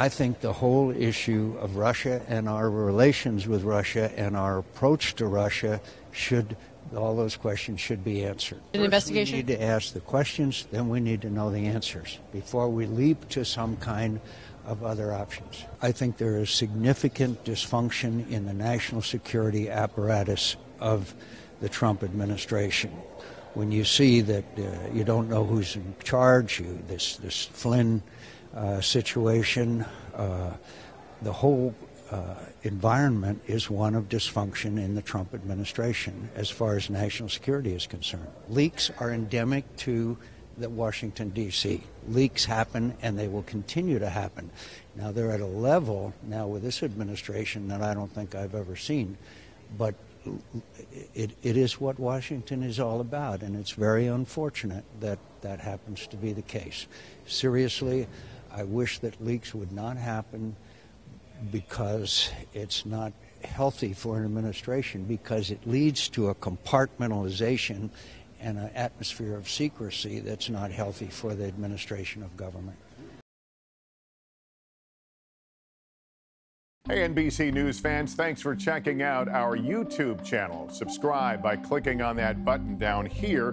I think the whole issue of Russia and our relations with Russia and our approach to Russia should, all those questions should be answered. An investigation? First we need to ask the questions, then we need to know the answers before we leap to some kind of other options. I think there is significant dysfunction in the national security apparatus of the Trump administration. When you see that you don't know who's in charge, this Flynn situation, the whole environment is one of dysfunction in the Trump administration as far as national security is concerned. Leaks are endemic to Washington, D.C. Leaks happen, and they will continue to happen. Now, they're at a level now with this administration that I don't think I've ever seen, but it is what Washington is all about, and it's very unfortunate that that happens to be the case. Seriously, I wish that leaks would not happen because it's not healthy for an administration, because it leads to a compartmentalization and an atmosphere of secrecy that's not healthy for the administration of government. Hey, NBC News fans, thanks for checking out our YouTube channel. Subscribe by clicking on that button down here,